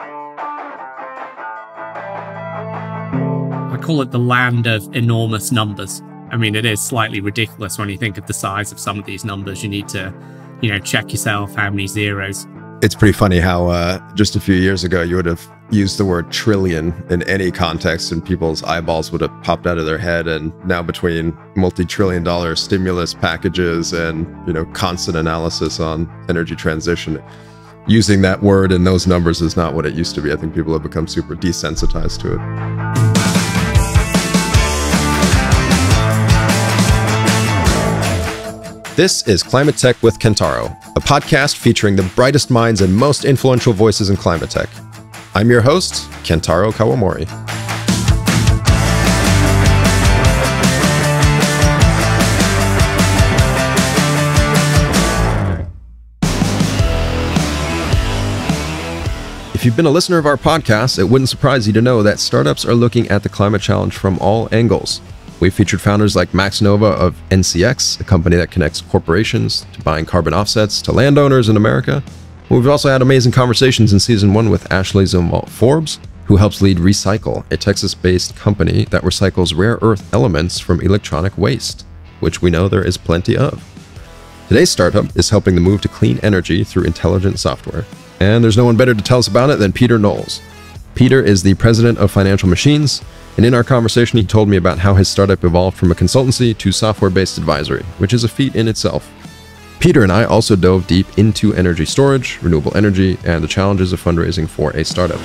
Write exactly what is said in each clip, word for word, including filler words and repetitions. I call it the land of enormous numbers. I mean, it is slightly ridiculous when you think of the size of some of these numbers. You need to, you know, check yourself how many zeros. It's pretty funny how uh, just a few years ago, you would have used the word trillion in any context and people's eyeballs would have popped out of their head. And now between multi-trillion dollar stimulus packages and, you know, constant analysis on energy transition, using that word and those numbers is not what it used to be. I think people have become super desensitized to it. This is Climate Tech with Kentaro, a podcast featuring the brightest minds and most influential voices in climate tech. I'm your host, Kentaro Kawamori. If you've been a listener of our podcast, it wouldn't surprise you to know that startups are looking at the climate challenge from all angles. We've featured founders like Max Nova of N C X, a company that connects corporations to buying carbon offsets to landowners in America. We've also had amazing conversations in season one with Ashley Zumwalt Forbes, who helps lead Recycle, a Texas-based company that recycles rare earth elements from electronic waste, which we know there is plenty of. Today's startup is helping the move to clean energy through intelligent software. And there's no one better to tell us about it than Peter Knowles. Peter is the president of Financial Machines, and in our conversation, he told me about how his startup evolved from a consultancy to software-based advisory, which is a feat in itself. Peter and I also dove deep into energy storage, renewable energy, and the challenges of fundraising for a startup.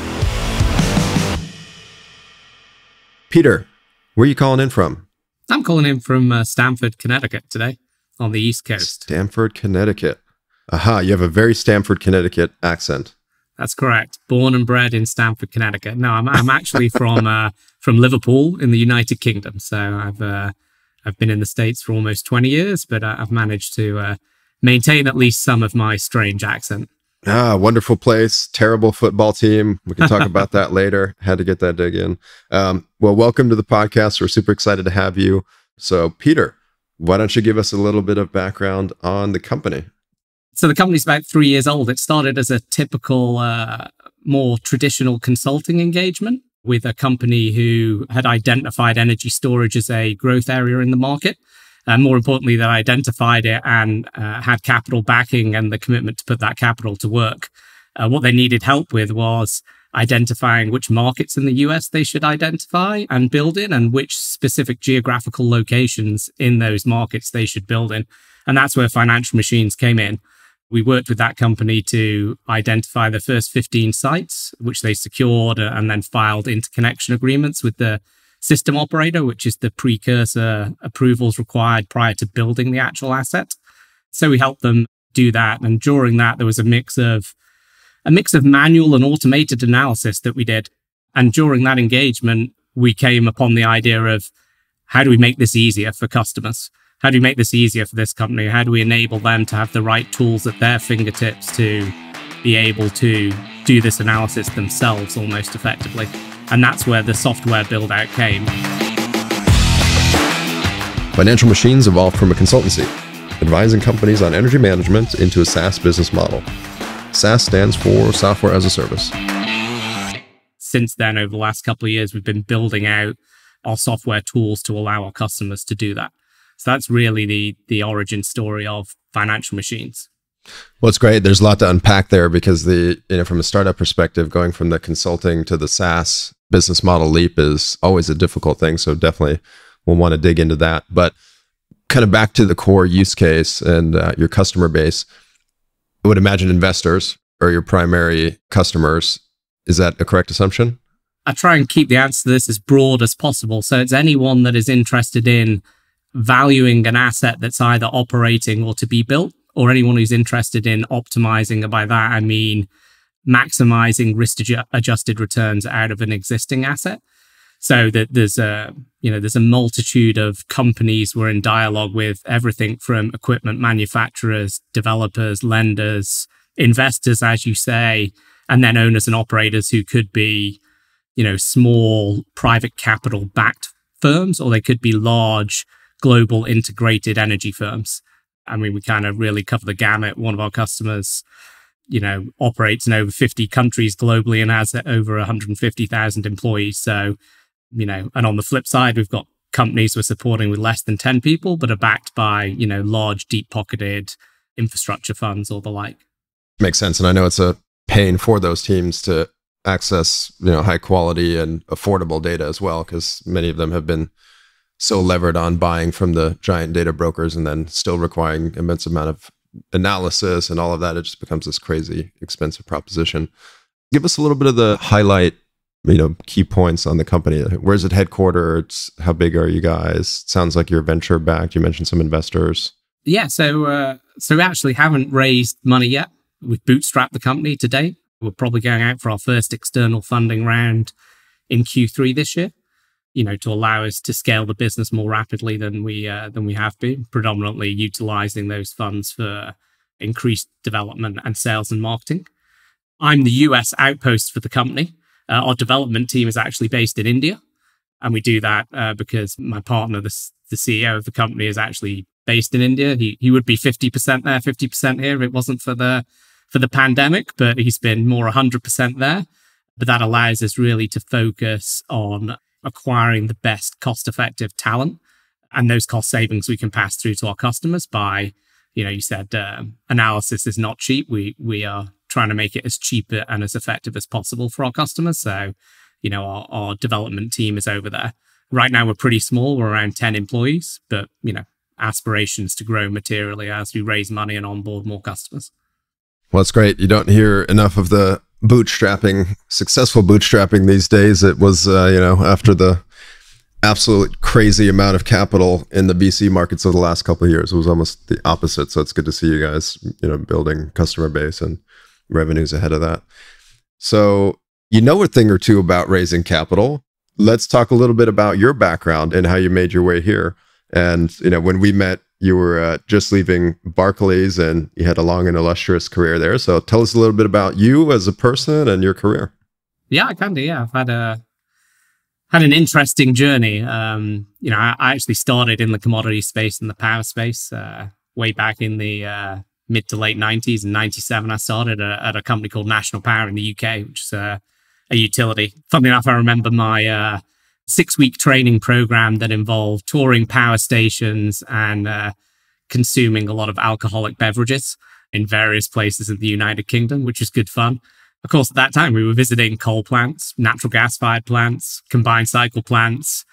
Peter, where are you calling in from? I'm calling in from uh, Stamford, Connecticut today, on the East Coast. Stamford, Connecticut. Aha, you have a very Stamford, Connecticut accent. That's correct. Born and bred in Stamford, Connecticut. No, I'm I'm actually from uh, from Liverpool in the United Kingdom. So I've uh, I've been in the States for almost twenty years, but I've managed to uh, maintain at least some of my strange accent. Ah, wonderful place. Terrible football team. We can talk about that later. Had to get that dig in. Um, well, welcome to the podcast. We're super excited to have you. So, Peter, why don't you give us a little bit of background on the company? So the company's about three years old. It started as a typical, uh, more traditional consulting engagement with a company who had identified energy storage as a growth area in the market. And more importantly, that identified it and uh, had capital backing and the commitment to put that capital to work. Uh, what they needed help with was identifying which markets in the U S they should identify and build in, and which specific geographical locations in those markets they should build in. And that's where Financial Machines came in. We worked with that company to identify the first fifteen sites, which they secured and then filed interconnection agreements with the system operator, which is the precursor approvals required prior to building the actual asset. So we helped them do that. And during that, there was a mix of a mix of manual and automated analysis that we did. And during that engagement, we came upon the idea of how do we make this easier for customers? How do we make this easier for this company? How do we enable them to have the right tools at their fingertips to be able to do this analysis themselves almost effectively? And that's where the software build out came. Financial Machines evolved from a consultancy, advising companies on energy management, into a SaaS business model. SaaS stands for Software as a Service. Since then, over the last couple of years, we've been building out our software tools to allow our customers to do that. So that's really the the origin story of Financial Machines. Well, it's great. There's a lot to unpack there because the you know from a startup perspective, going from the consulting to the SaaS business model leap is always a difficult thing. So definitely we'll want to dig into that. But kind of back to the core use case and uh, your customer base, I would imagine investors are your primary customers. Is that a correct assumption? I try and keep the answer to this as broad as possible. So it's anyone that is interested in valuing an asset that's either operating or to be built, or anyone who's interested in optimizing, and by that I mean maximizing risk-adjusted returns out of an existing asset. So that there's a you know there's a multitude of companies we're in dialogue with, everything from equipment manufacturers, developers, lenders, investors, as you say, and then owners and operators who could be you know small private capital-backed firms, or they could be large global integrated energy firms. I mean, we kind of really cover the gamut. One of our customers you know, operates in over fifty countries globally and has over one hundred fifty thousand employees. So, you know, and on the flip side, we've got companies we're supporting with less than ten people, but are backed by, you know, large, deep-pocketed infrastructure funds or the like. Makes sense. And I know it's a pain for those teams to access, you know, high quality and affordable data as well, because many of them have been so levered on buying from the giant data brokers and then still requiring immense amount of analysis and all of that. It just becomes this crazy expensive proposition. Give us a little bit of the highlight, you know, key points on the company. Where's it headquartered? How big are you guys? Sounds like you're venture backed. You mentioned some investors. Yeah, so uh, so we actually haven't raised money yet. We've bootstrapped the company to date. We're probably going out for our first external funding round in Q three this year, you know, to allow us to scale the business more rapidly than we uh, than we have been, predominantly utilizing those funds for increased development and sales and marketing. I'm the U S outpost for the company. Uh, our development team is actually based in India, and we do that uh, because my partner, the, the C E O of the company, is actually based in India. He he would be fifty percent there, fifty percent here if it wasn't for the for the pandemic, but he's been more one hundred percent there. But that allows us really to focus on acquiring the best cost-effective talent, and those cost savings we can pass through to our customers by, you know, you said uh, analysis is not cheap. We we are trying to make it as cheap and as effective as possible for our customers. So, you know, our, our development team is over there. Right now, we're pretty small. We're around ten employees, but, you know, aspirations to grow materially as we raise money and onboard more customers. Well, that's great. You don't hear enough of the bootstrapping, successful bootstrapping these days. It was, uh, you know, after the absolute crazy amount of capital in the B C markets over the last couple of years, it was almost the opposite. So it's good to see you guys, you know, building customer base and revenues ahead of that. So you know a thing or two about raising capital. Let's talk a little bit about your background and how you made your way here. And, you know, when we met, you were uh, just leaving Barclays, and you had a long and illustrious career there. So tell us a little bit about you as a person and your career. Yeah, I can do. Yeah, I've had a had an interesting journey. Um, you know, I, I actually started in the commodity space and the power space uh, way back in the uh, mid to late nineties. In ninety-seven, I started a, at a company called National Power in the U K, which is a, a utility. Funnily enough, I remember my Uh, six-week training program that involved touring power stations and uh, consuming a lot of alcoholic beverages in various places in the United Kingdom, which was good fun. Of course, at that time, we were visiting coal plants, natural gas-fired plants, combined cycle plants.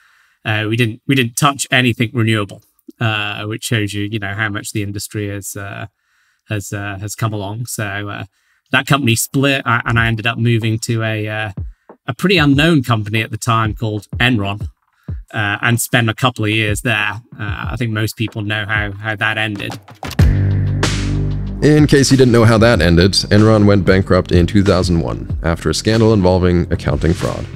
Uh, we didn't we didn't touch anything renewable, uh, which shows you you know how much the industry has uh, has uh, has come along. So uh, that company split, and I ended up moving to a Uh, a pretty unknown company at the time called Enron, uh, and spent a couple of years there. Uh, I think most people know how, how that ended. In case you didn't know how that ended, Enron went bankrupt in two thousand one after a scandal involving accounting fraud.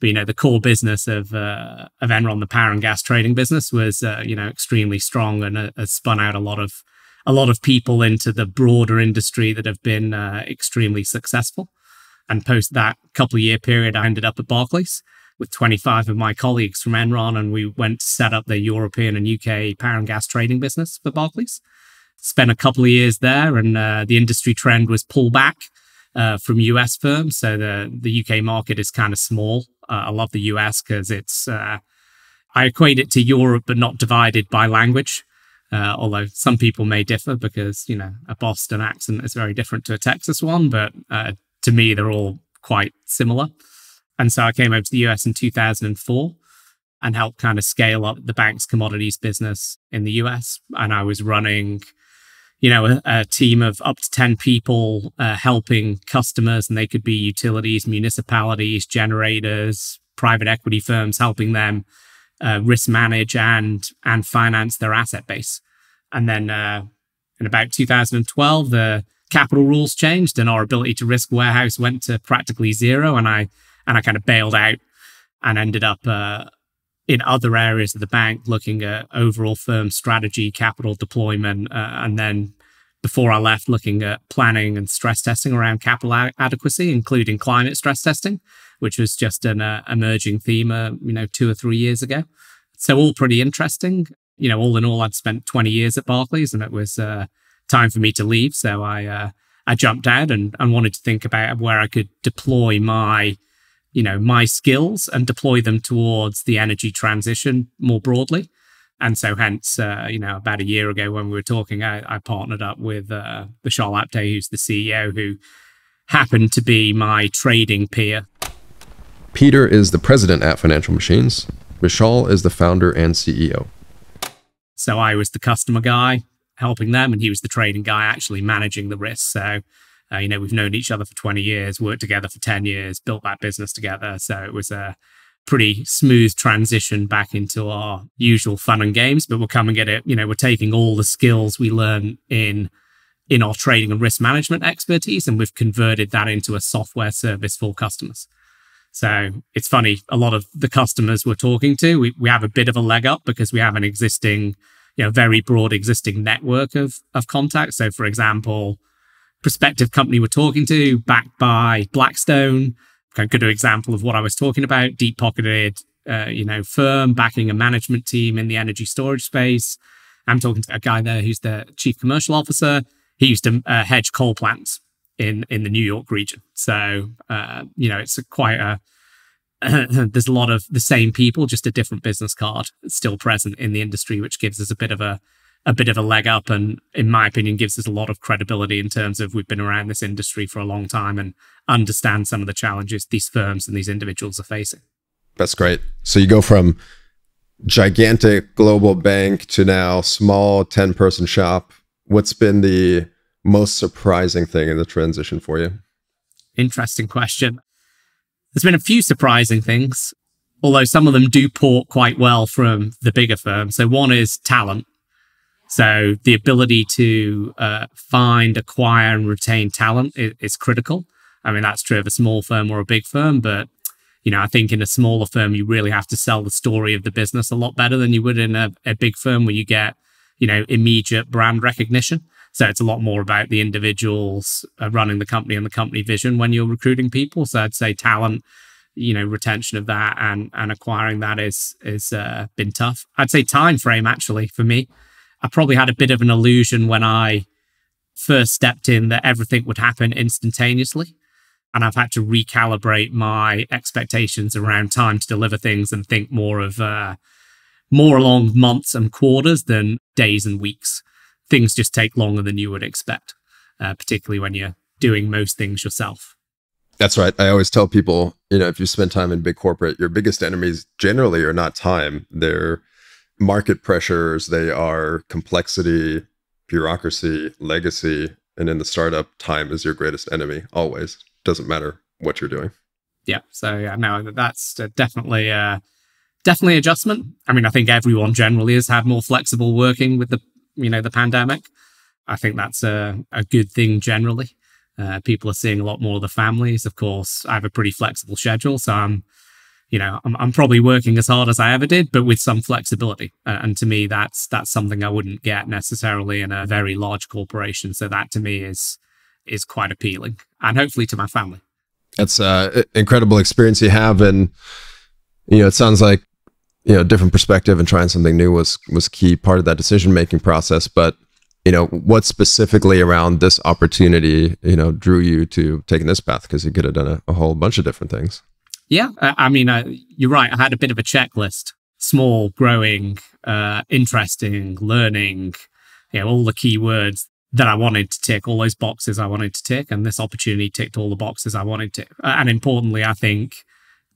But, you know, the core business of, uh, of Enron, the power and gas trading business, was, uh, you know, extremely strong and uh, has spun out a lot of, a lot of people into the broader industry that have been uh, extremely successful. And post that couple of year period, I ended up at Barclays with twenty-five of my colleagues from Enron, and we went to set up the European and U K power and gas trading business for Barclays. Spent a couple of years there, and uh, the industry trend was pullback uh, from U S firms. So the, the U K market is kind of small. Uh, I love the U S because it's, uh, I equate it to Europe, but not divided by language. Uh, although some people may differ because, you know, a Boston accent is very different to a Texas one, but uh, to me, they're all quite similar. And so I came over to the U S in two thousand four and helped kind of scale up the bank's commodities business in the U S. And I was running, you know, a, a team of up to ten people uh, helping customers, and they could be utilities, municipalities, generators, private equity firms, helping them uh, risk manage and, and finance their asset base. And then uh, in about two thousand twelve, the capital rules changed, and our ability to risk warehouse went to practically zero, and I and I kind of bailed out and ended up uh, in other areas of the bank looking at overall firm strategy, capital deployment, uh, and then before I left, looking at planning and stress testing around capital adequacy, including climate stress testing, which was just an uh, emerging theme, uh, you know, two or three years ago. So all pretty interesting. You know, all in all, I'd spent twenty years at Barclays, and it was Uh, time for me to leave. So I uh, I jumped out and, and wanted to think about where I could deploy my, you know, my skills and deploy them towards the energy transition more broadly. And so hence, uh, you know, about a year ago when we were talking, I, I partnered up with uh, Vishal Apte, who's the C E O, who happened to be my trading peer. Peter is the president at Financial Machines. Vishal is the founder and C E O. So I was the customer guy helping them, and he was the trading guy actually managing the risk. So, uh, you know, we've known each other for twenty years, worked together for ten years, built that business together. So it was a pretty smooth transition back into our usual fun and games, but we'll come and get it. You know, we're taking all the skills we learn in in our trading and risk management expertise, and we've converted that into a software service for customers. So it's funny, a lot of the customers we're talking to, we, we have a bit of a leg up because we have an existing, you know, very broad existing network of, of contacts. So for example, prospective company we're talking to, backed by Blackstone, a good example of what I was talking about, deep-pocketed, uh, you know, firm backing a management team in the energy storage space. I'm talking to a guy there who's the chief commercial officer. He used to uh, hedge coal plants in in the New York region. So, uh, you know, it's a quite a, there's a lot of the same people, just a different business card still present in the industry, which gives us a bit of a, a bit of a leg up. And in my opinion, gives us a lot of credibility in terms of we've been around this industry for a long time and understand some of the challenges these firms and these individuals are facing. That's great. So you go from gigantic global bank to now small ten person shop. What's been the most surprising thing in the transition for you? Interesting question. There's been a few surprising things, although some of them do port quite well from the bigger firm. So one is talent. So the ability to uh, find, acquire, and retain talent is, is critical. I mean, that's true of a small firm or a big firm, but you know, I think in a smaller firm, you really have to sell the story of the business a lot better than you would in a, a big firm where you get, you know, immediate brand recognition. So it's a lot more about the individuals running the company and the company vision when you're recruiting people. So I'd say talent, you know, retention of that and and acquiring that is is uh, been tough. I'd say time frame actually for me. I probably had a bit of an illusion when I first stepped in that everything would happen instantaneously. And I've had to recalibrate my expectations around time to deliver things and think more of uh, more along months and quarters than days and weeks. Things just take longer than you would expect, uh, particularly when you're doing most things yourself. That's right. I always tell people, you know, if you spend time in big corporate, your biggest enemies generally are not time. They're market pressures, they are complexity, bureaucracy, legacy, and in the startup, time is your greatest enemy always. Doesn't matter what you're doing. Yeah. So yeah, no, that's definitely uh, definitely adjustment. I mean, I think everyone generally has had more flexible working with the you know the pandemic. I think that's a a good thing generally. Uh, people are seeing a lot more of the families. Of course, I have a pretty flexible schedule, so I'm. You know, I'm, I'm probably working as hard as I ever did, but with some flexibility. Uh, and to me, that's that's something I wouldn't get necessarily in a very large corporation. So that to me is is quite appealing, and hopefully to my family. That's an incredible experience you have, and you know, it sounds like you know, different perspective and trying something new was was key part of that decision making process. But you know, what specifically around this opportunity, you know, drew you to taking this path? Because you could have done a, a whole bunch of different things. Yeah, I mean, I, you're right. I had a bit of a checklist: small, growing, uh, interesting, learning. You know, all the key words that I wanted to tick, all those boxes I wanted to tick, and this opportunity ticked all the boxes I wanted to. And importantly, I think,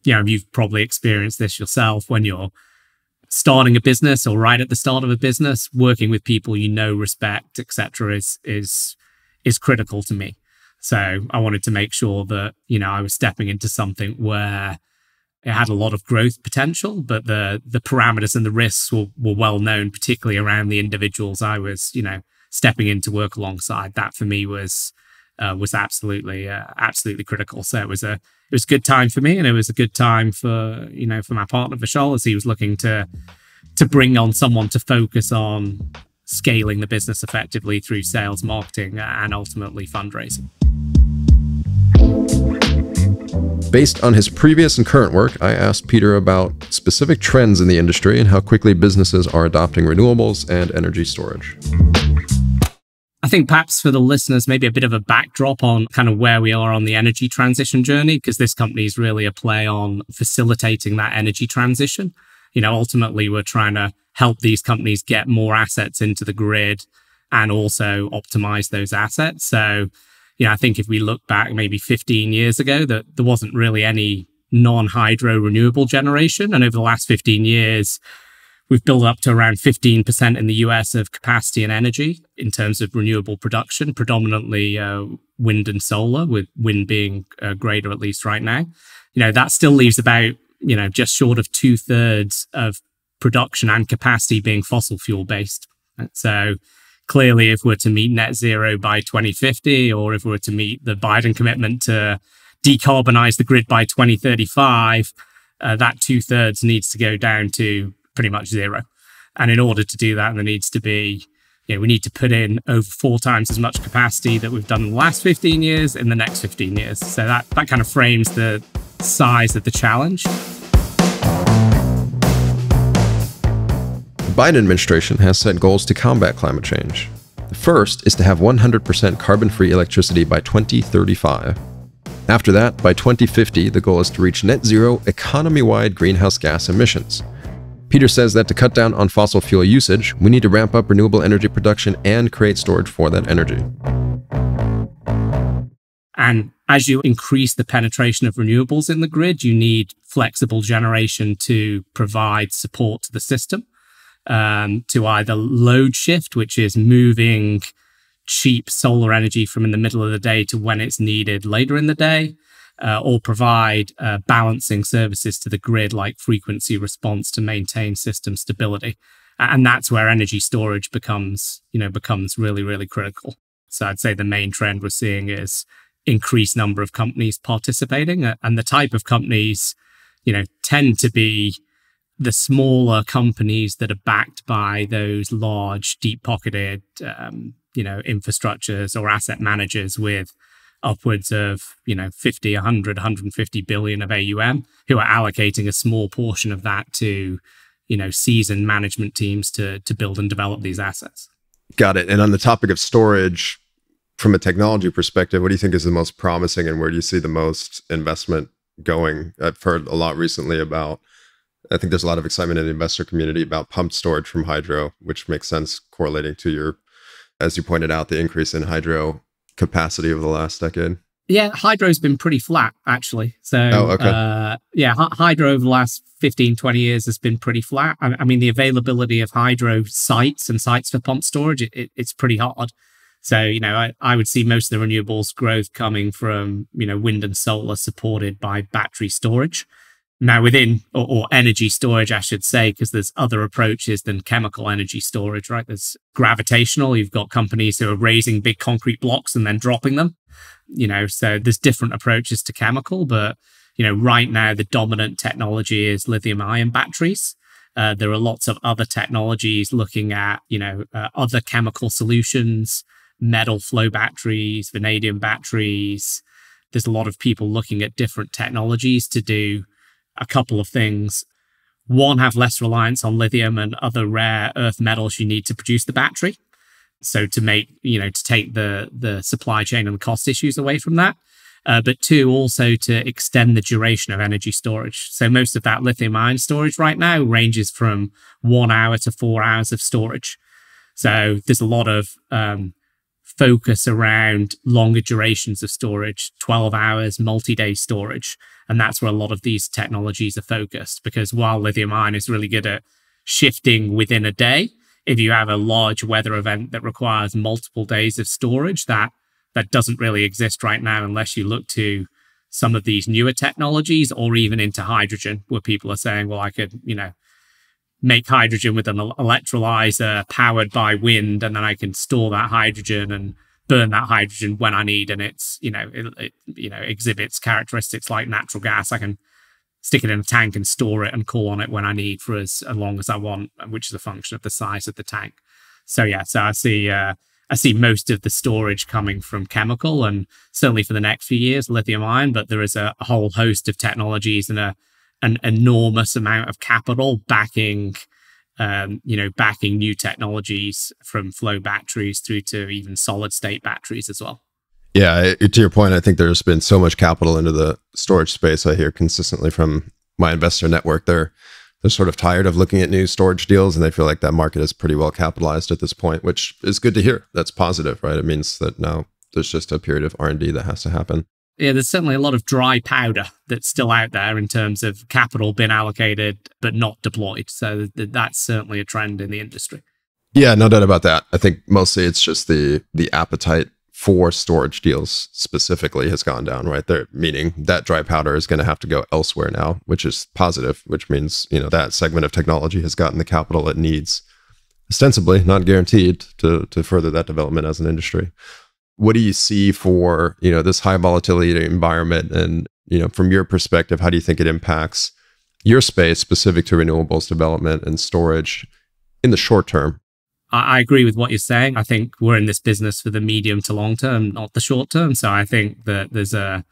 you know, you've probably experienced this yourself when you're starting a business or right at the start of a business. Working with people you know, respect, et cetera, is is is critical to me. So I wanted to make sure that, you know, I was stepping into something where it had a lot of growth potential, but the the parameters and the risks were, were well known, particularly around the individuals I was, you know, stepping in to work alongside. That for me was uh, was absolutely uh, absolutely critical. So it was a it was a good time for me, and it was a good time for you know for my partner Vishal, as he was looking to to bring on someone to focus on scaling the business effectively through sales, marketing, and ultimately fundraising. Based on his previous and current work, I asked Peter about specific trends in the industry and how quickly businesses are adopting renewables and energy storage. I think perhaps for the listeners, maybe a bit of a backdrop on kind of where we are on the energy transition journey, because this company is really a play on facilitating that energy transition. You know, ultimately, we're trying to help these companies get more assets into the grid and also optimize those assets. So, you know, I think if we look back maybe fifteen years ago, that there wasn't really any non-hydro renewable generation. And over the last fifteen years, we've built up to around fifteen percent in the U S of capacity and energy in terms of renewable production, predominantly uh, wind and solar, with wind being uh, greater, at least right now. You know, that still leaves about, you know, just short of two thirds of production and capacity being fossil fuel based. And so clearly, if we're to meet net zero by twenty fifty, or if we're to meet the Biden commitment to decarbonize the grid by twenty thirty-five, uh, that two thirds needs to go down to pretty much zero. And in order to do that, there needs to be, you know, we need to put in over four times as much capacity that we've done in the last fifteen years in the next fifteen years. So that, that kind of frames the size of the challenge. The Biden administration has set goals to combat climate change. The first is to have one hundred percent carbon-free electricity by twenty thirty-five. After that, by twenty fifty, the goal is to reach net zero economy-wide greenhouse gas emissions. Peter says that to cut down on fossil fuel usage, we need to ramp up renewable energy production and create storage for that energy. And as you increase the penetration of renewables in the grid, you need flexible generation to provide support to the system, um, to either load shift, which is moving cheap solar energy from in the middle of the day to when it's needed later in the day, Uh, or provide uh, balancing services to the grid like frequency response to maintain system stability. And that's where energy storage becomes, you know, becomes really, really critical. So I'd say the main trend we're seeing is increased number of companies participating, and the type of companies, you know, tend to be the smaller companies that are backed by those large, deep-pocketed, um, you know, infrastructures or asset managers with upwards of, you know, fifty, one hundred, one hundred fifty billion of A U M, who are allocating a small portion of that to, you know, seasoned management teams to, to build and develop these assets. Got it. And on the topic of storage, from a technology perspective, what do you think is the most promising, and where do you see the most investment going? I've heard a lot recently about, I think there's a lot of excitement in the investor community about pumped storage from hydro, which makes sense correlating to your, as you pointed out, the increase in hydro capacity over the last decade? Yeah, hydro's been pretty flat, actually. So, oh, okay. uh, yeah, hydro over the last fifteen, twenty years has been pretty flat. I, I mean, the availability of hydro sites and sites for pump storage, it, it, it's pretty hard. So, you know, I, I would see most of the renewables growth coming from, you know, wind and solar supported by battery storage. Now within, or, or energy storage, I should say, because there's other approaches than chemical energy storage, right? There's gravitational. You've got companies who are raising big concrete blocks and then dropping them, you know, so there's different approaches to chemical. But, you know, right now, the dominant technology is lithium ion batteries. Uh, there are lots of other technologies looking at, you know, uh, other chemical solutions, metal flow batteries, vanadium batteries. There's a lot of people looking at different technologies to do a couple of things. One, have less reliance on lithium and other rare earth metals you need to produce the battery. So to make, you know, to take the, the supply chain and the cost issues away from that. Uh, but two, also to extend the duration of energy storage. So most of that lithium ion storage right now ranges from one hour to four hours of storage. So there's a lot of um, focus around longer durations of storage, twelve hours, multi-day storage. And that's where a lot of these technologies are focused, because while lithium ion is really good at shifting within a day, if you have a large weather event that requires multiple days of storage, that, that doesn't really exist right now unless you look to some of these newer technologies, or even into hydrogen, where people are saying, well, I could, you know, make hydrogen with an electrolyzer powered by wind, and then I can store that hydrogen and burn that hydrogen when I need, and it's, you know, it, it you know exhibits characteristics like natural gas. I can stick it in a tank and store it and call on it when I need for as long as I want, which is a function of the size of the tank. So yeah, so I see uh, I see most of the storage coming from chemical, and certainly for the next few years, lithium ion. But there is a, a whole host of technologies and a an enormous amount of capital backing um, you know, backing new technologies from flow batteries through to even solid state batteries as well. Yeah, to your point, I think there's been so much capital into the storage space. I hear consistently from my investor network, they're they're sort of tired of looking at new storage deals, and they feel like that market is pretty well capitalized at this point, which is good to hear. That's positive, right? It means that now there's just a period of R and D that has to happen. Yeah, there's certainly a lot of dry powder that's still out there in terms of capital being allocated but not deployed. So th that's certainly a trend in the industry. Yeah, no doubt about that. I think mostly it's just the the appetite for storage deals specifically has gone down, right? There, meaning that dry powder is going to have to go elsewhere now, which is positive, which means, you know, that segment of technology has gotten the capital it needs, ostensibly, not guaranteed, to to further that development as an industry. What do you see for, you know, this high volatility environment? And, you know, from your perspective, how do you think it impacts your space specific to renewables development and storage in the short term? I agree with what you're saying. I think we're in this business for the medium to long term, not the short term. So I think that there's a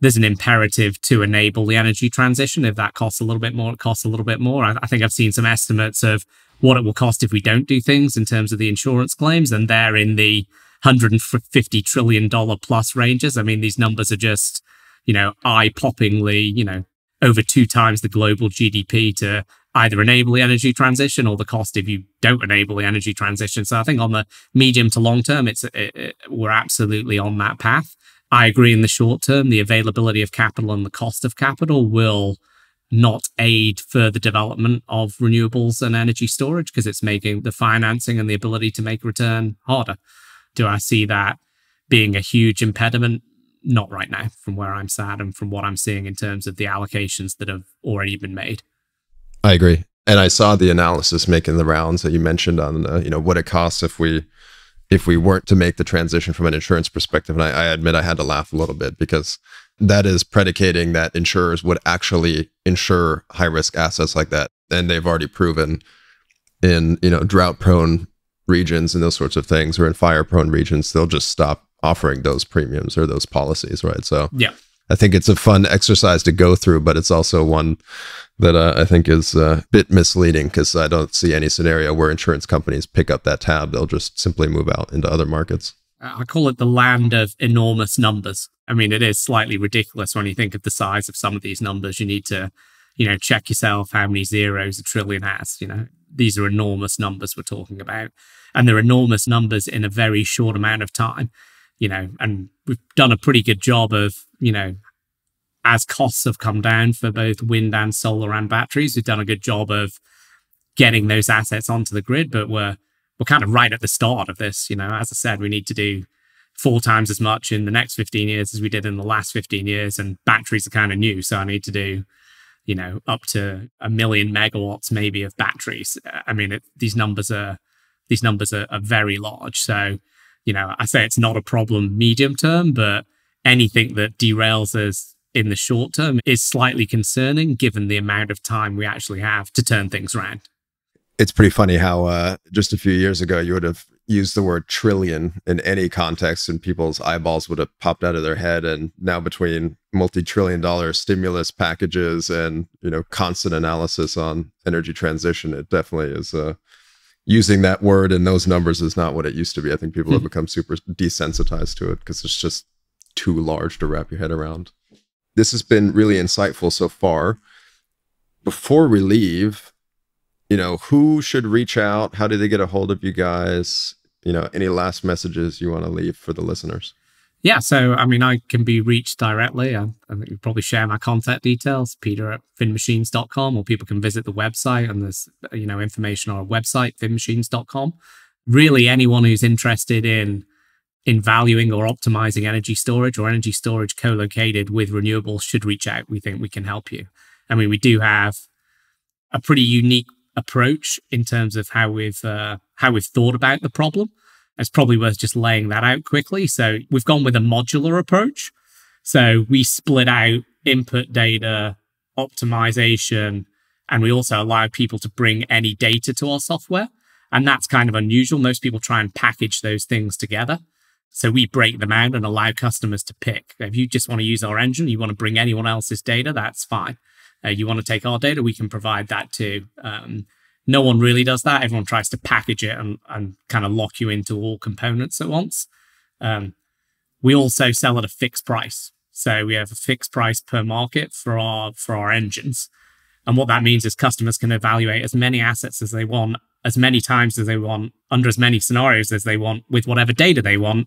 there's an imperative to enable the energy transition. If that costs a little bit more, it costs a little bit more. I, I think I've seen some estimates of what it will cost if we don't do things in terms of the insurance claims, and they're in the one hundred fifty trillion dollars plus ranges. I mean, these numbers are just, you know, eye-poppingly, you know, over two times the global G D P to either enable the energy transition or the cost if you don't enable the energy transition. So I think on the medium to long term, it's it, it, we're absolutely on that path. I agree in the short term, the availability of capital and the cost of capital will not aid further development of renewables and energy storage because it's making the financing and the ability to make return harder. Do I see that being a huge impediment? Not right now, from where I'm sat and from what I'm seeing in terms of the allocations that have already been made. I agree. And I saw the analysis making the rounds that you mentioned on uh, you know, what it costs if we if we weren't to make the transition from an insurance perspective. And I, I admit I had to laugh a little bit because that is predicating that insurers would actually insure high-risk assets like that. And they've already proven in, you know, drought-prone regions and those sorts of things, or in fire-prone regions, they'll just stop offering those premiums or those policies, right? So yeah, I think it's a fun exercise to go through, but it's also one that uh, I think is a bit misleading because I don't see any scenario where insurance companies pick up that tab. They'll just simply move out into other markets. I call it the land of enormous numbers. I mean, it is slightly ridiculous when you think of the size of some of these numbers. You need to, you know, check yourself how many zeros a trillion has, you know. These are enormous numbers we're talking about, and they're enormous numbers in a very short amount of time, you know, and we've done a pretty good job of, you know, as costs have come down for both wind and solar and batteries, we've done a good job of getting those assets onto the grid, but we're, we're kind of right at the start of this, you know. As I said, we need to do four times as much in the next fifteen years as we did in the last fifteen years, and batteries are kind of new, so I need to do, you know, up to a million megawatts maybe of batteries. I mean, it, these numbers are these numbers are, are very large. So, you know, I say it's not a problem medium term, but anything that derails us in the short term is slightly concerning given the amount of time we actually have to turn things around. It's pretty funny how uh, just a few years ago you would have used the word trillion in any context and people's eyeballs would have popped out of their head. And now between multi-trillion dollar stimulus packages and, you know, constant analysis on energy transition, it definitely is, uh, using that word and those numbers is not what it used to be. I think people have become super desensitized to it because it's just too large to wrap your head around. This has been really insightful so far. Before we leave, you know, who should reach out? How do they get a hold of you guys? You know, any last messages you want to leave for the listeners? Yeah, so, I mean, I can be reached directly. I, I think you probably share my contact details, peter at fin machines dot com, or people can visit the website, and there's, you know, information on our website, fin machines dot com. Really, anyone who's interested in, in valuing or optimizing energy storage or energy storage co-located with renewables should reach out. We think we can help you. I mean, we do have a pretty unique approach in terms of how we've uh, how we've thought about the problem. It's probably worth just laying that out quickly. So we've gone with a modular approach. So we split out input data, optimization, and we also allow people to bring any data to our software. And that's kind of unusual. Most people try and package those things together. So we break them out and allow customers to pick. If you just want to use our engine, you want to bring anyone else's data, that's fine. Uh, you want to take our data, we can provide that too. Um, no one really does that. Everyone tries to package it and, and kind of lock you into all components at once. Um, we also sell at a fixed price. So we have a fixed price per market for our, for our engines. And what that means is customers can evaluate as many assets as they want, as many times as they want, under as many scenarios as they want, with whatever data they want.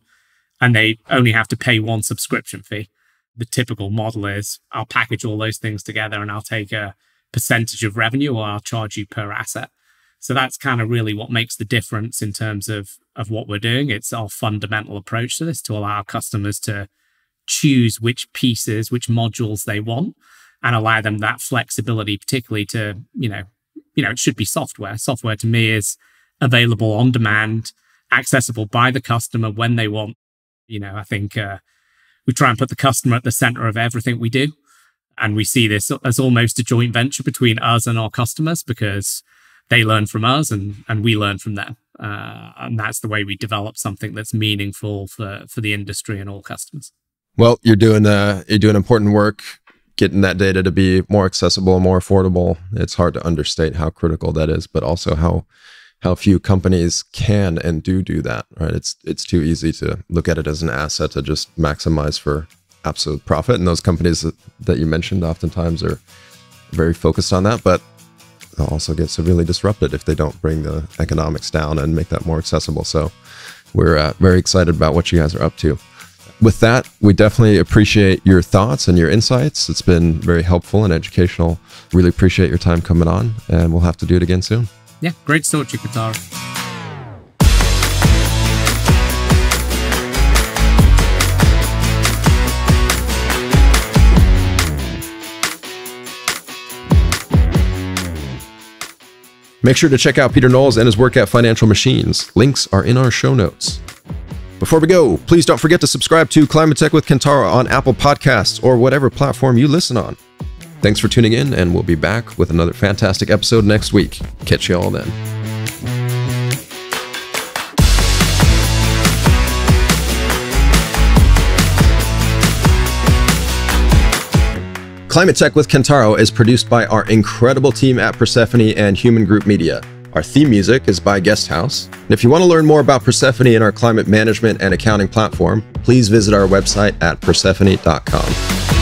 And they only have to pay one subscription fee. The typical model is I'll package all those things together and I'll take a percentage of revenue, or I'll charge you per asset. So that's kind of really what makes the difference in terms of, of what we're doing. It's our fundamental approach to this to allow customers to choose which pieces, which modules they want, and allow them that flexibility, particularly to, you know, you know, it should be software. Software to me is available on demand, accessible by the customer when they want. You know, I think uh, we try and put the customer at the center of everything we do. And we see this as almost a joint venture between us and our customers, because they learn from us and, and we learn from them. Uh, and that's the way we develop something that's meaningful for, for the industry and all customers. Well, you're doing, uh, you're doing important work, getting that data to be more accessible, more affordable. It's hard to understate how critical that is, but also how how few companies can and do do that, right? It's it's too easy to look at it as an asset to just maximize for absolute profit. And those companies that, that you mentioned oftentimes are very focused on that, but they'll also get severely disrupted if they don't bring the economics down and make that more accessible. So we're uh, very excited about what you guys are up to. With that, we definitely appreciate your thoughts and your insights. It's been very helpful and educational. Really appreciate your time coming on, and we'll have to do it again soon. Yeah, great to talk to you, Kentaro. Make sure to check out Peter Knowles and his work at Financial Machines. Links are in our show notes. Before we go, please don't forget to subscribe to Climate Tech with Kentaro on Apple Podcasts or whatever platform you listen on. Thanks for tuning in, and we'll be back with another fantastic episode next week. Catch you all then. Climate Tech with Kentaro is produced by our incredible team at Persefoni and Hueman Group Media. Our theme music is by Guesthouse. And if you want to learn more about Persefoni and our climate management and accounting platform, please visit our website at persefoni dot com.